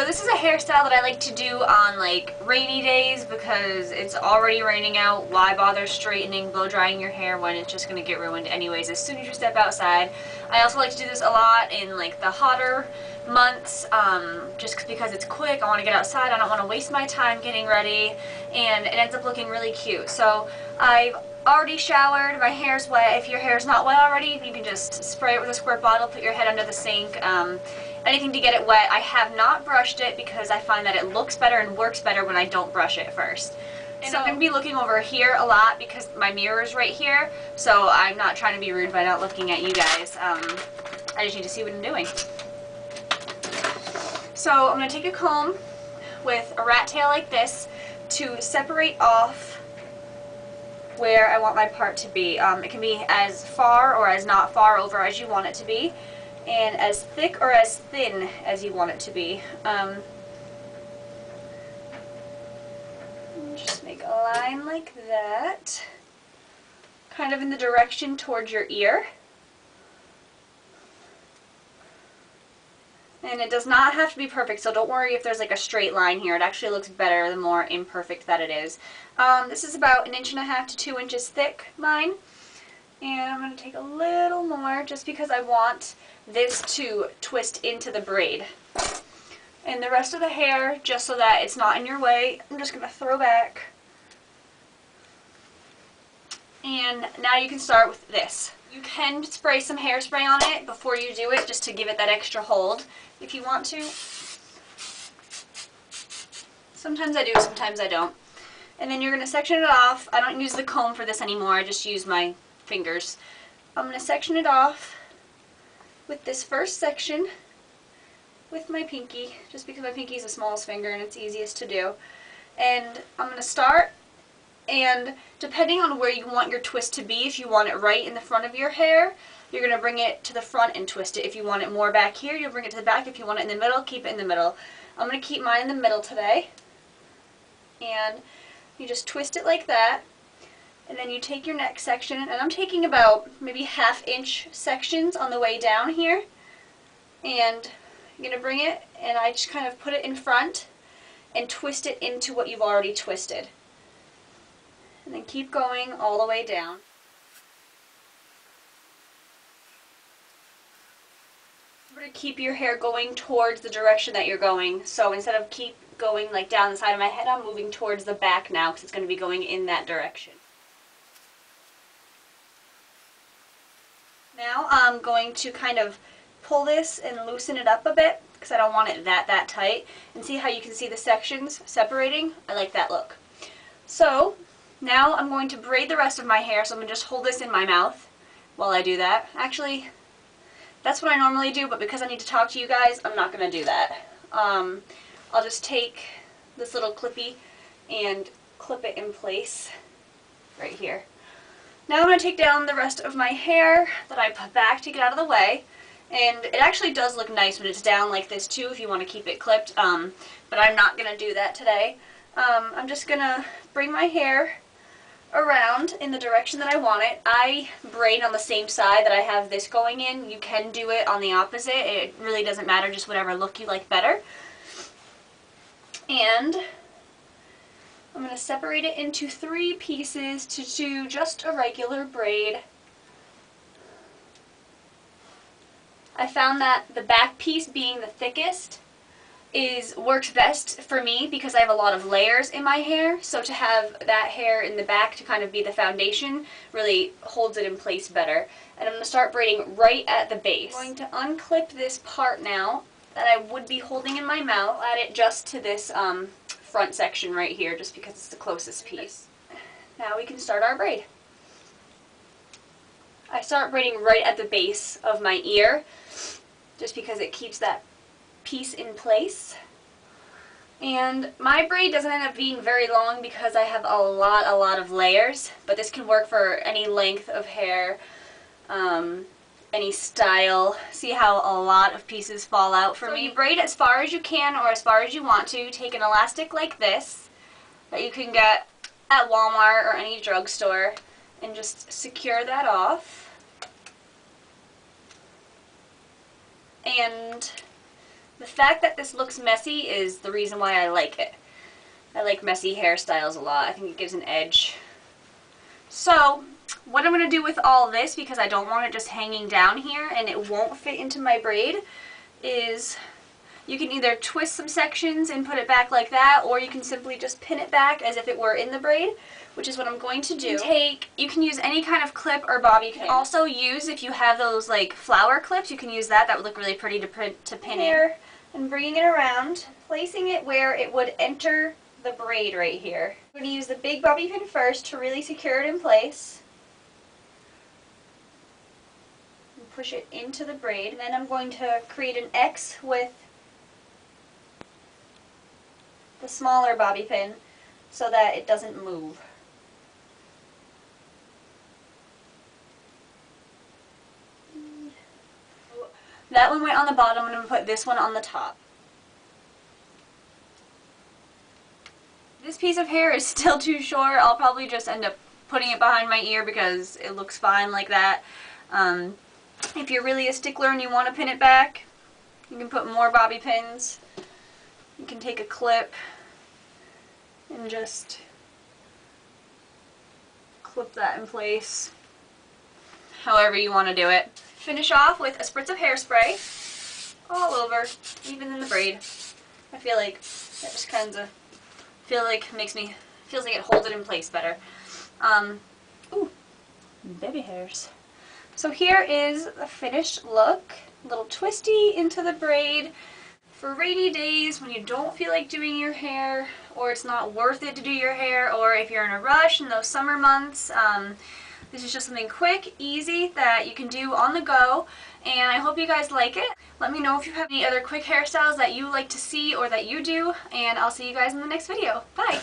So this is a hairstyle that I like to do on like rainy days because it's already raining out. Why bother straightening, blow drying your hair when it's just going to get ruined anyways as soon as you step outside. I also like to do this a lot in like the hotter months, just because it's quick. I want to get outside. I don't want to waste my time getting ready, and it ends up looking really cute. So I've already showered, my hair's wet. If your hair's not wet already, you can just spray it with a squirt bottle, put your head under the sink, anything to get it wet. I have not brushed it because I find that it looks better and works better when I don't brush it first. So I'm going to be looking over here a lot because my mirror is right here, so I'm not trying to be rude by not looking at you guys. I just need to see what I'm doing. So I'm going to take a comb with a rat tail like this to separate off where I want my part to be. It can be as far or as not far over as you want it to be, and as thick or as thin as you want it to be. Just make a line like that, kind of in the direction towards your ear. And it does not have to be perfect, so don't worry if there's like a straight line here. It actually looks better the more imperfect that it is. This is about 1.5 to 2 inches thick, mine. And I'm going to take a little more just because I want this to twist into the braid. And the rest of the hair, just so that it's not in your way, I'm just going to throw back. And now you can start with this. You can spray some hairspray on it before you do it just to give it that extra hold if you want to. Sometimes I do, sometimes I don't. And then you're going to section it off. I don't use the comb for this anymore. I just use my fingers. I'm going to section it off with this first section with my pinky, just because my pinky is the smallest finger and it's easiest to do. And I'm going to start. And depending on where you want your twist to be, if you want it right in the front of your hair, you're going to bring it to the front and twist it. If you want it more back here, you'll bring it to the back. If you want it in the middle, keep it in the middle. I'm going to keep mine in the middle today. And you just twist it like that. And then you take your next section, and I'm taking about maybe 1/2 inch sections on the way down here. And I'm going to bring it, and I just kind of put it in front and twist it into what you've already twisted. And then keep going all the way down. Remember to keep your hair going towards the direction that you're going. So instead of keep going like down the side of my head, I'm moving towards the back now because it's going to be going in that direction. Now I'm going to kind of pull this and loosen it up a bit because I don't want it that tight. And see how you can see the sections separating? I like that look. So now I'm going to braid the rest of my hair, so I'm going to just hold this in my mouth while I do that. Actually, that's what I normally do, but because I need to talk to you guys, I'm not going to do that. I'll just take this little clippy and clip it in place right here. Now I'm going to take down the rest of my hair that I put back to get out of the way. And it actually does look nice when it's down like this too, if you want to keep it clipped, but I'm not going to do that today. I'm just going to bring my hair around in the direction that I want it. I braid on the same side that I have this going in. You can do it on the opposite. It really doesn't matter, just whatever look you like better. And I'm going to separate it into 3 pieces to do just a regular braid. I found that the back piece being the thickest works best for me because I have a lot of layers in my hair, so to have that hair in the back to kind of be the foundation really holds it in place better. And I'm going to start braiding right at the base. I'm going to unclip this part now that I would be holding in my mouth. I'll add it just to this front section right here just because it's the closest piece. Now we can start our braid. I start braiding right at the base of my ear just because it keeps that piece in place. And my braid doesn't end up being very long because I have a lot of layers, but this can work for any length of hair, any style. See how a lot of pieces fall out for me? You braid as far as you can or as far as you want to. Take an elastic like this that you can get at Walmart or any drugstore and just secure that off. And The fact that this looks messy is the reason why I like it. I like messy hairstyles a lot. I think it gives an edge. So what I'm going to do with all this, because I don't want it just hanging down here and it won't fit into my braid, is you can either twist some sections and put it back like that, or you can simply just pin it back as if it were in the braid, which is what I'm going to do. You can use any kind of clip or bobbie pin. You can also use, if you have those like flower clips, you can use that. That would look really pretty to pin here. And bringing it around, placing it where it would enter the braid right here. I'm going to use the big bobbie pin first to really secure it in place. And push it into the braid. And then I'm going to create an X with the smaller bobbie pin so that it doesn't move. That one went on the bottom, and I'm going to put this one on the top. This piece of hair is still too short. I'll probably just end up putting it behind my ear because it looks fine like that. If you're really a stickler and you want to pin it back, you can put more bobbie pins. You can take a clip and just clip that in place, however you want to do it. Finish off with a spritz of hairspray all over, even in the braid. I feel like that just kind of feels like it holds it in place better. Ooh, baby hairs. So here is the finished look. A little twisty into the braid. For rainy days when you don't feel like doing your hair, or it's not worth it to do your hair, or if you're in a rush in those summer months, this is just something quick, easy, that you can do on the go, and I hope you guys like it. Let me know if you have any other quick hairstyles that you like to see or that you do, and I'll see you guys in the next video. Bye!